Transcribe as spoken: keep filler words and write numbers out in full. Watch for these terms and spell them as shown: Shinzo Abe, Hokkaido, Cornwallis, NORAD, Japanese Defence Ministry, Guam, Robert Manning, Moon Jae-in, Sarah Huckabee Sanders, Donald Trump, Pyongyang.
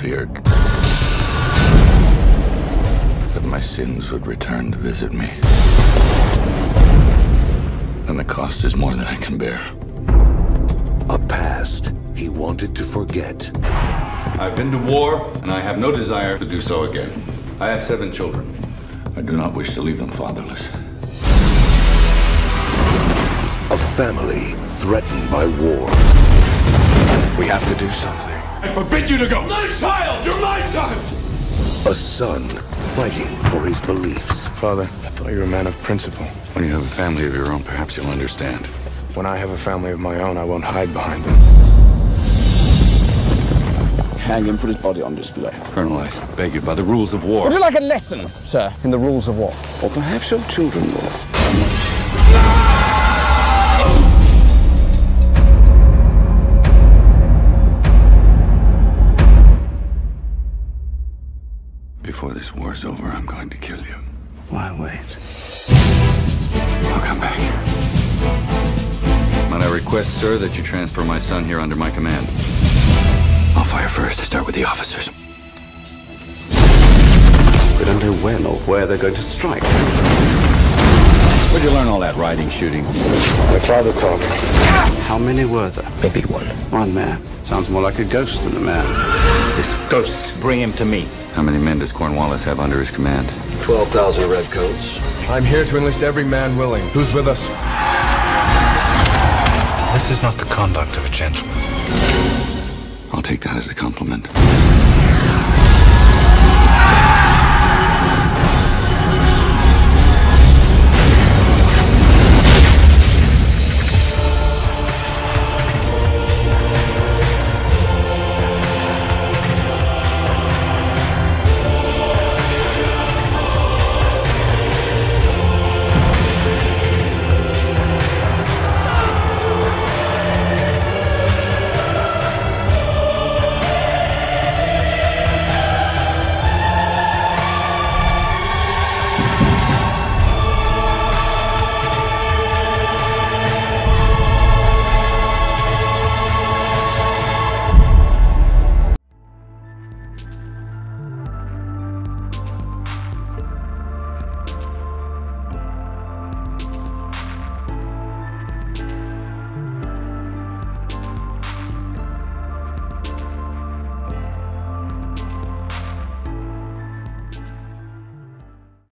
feared that my sins would return to visit me. And the cost is more than I can bear. A past he wanted to forget. I've been to war, and I have no desire to do so again. I have seven children. I do not wish to leave them fatherless. A family threatened by war. We have to do something. I forbid you to go! My child! You're my child! A son fighting for his beliefs. Father, I thought you were a man of principle. When you have a family of your own, perhaps you'll understand. When I have a family of my own, I won't hide behind them. Hang him, put his body on display. Colonel, I beg you, by the rules of war. Would you like a lesson, sir, in the rules of war? Or perhaps your children will. Before this war's over, I'm going to kill you. Why wait? I'll come back. And I request, sir, that you transfer my son here under my command. I'll fire first. I start with the officers. We don't know when or where they're going to strike. Where'd you learn all that riding, shooting? My father taught me. How many were there? Maybe one. One mare. Sounds more like a ghost than a mare. This ghost, bring him to me. How many men does Cornwallis have under his command? twelve thousand redcoats. I'm here to enlist every man willing. Who's with us? This is not the conduct of a gentleman. I'll take that as a compliment.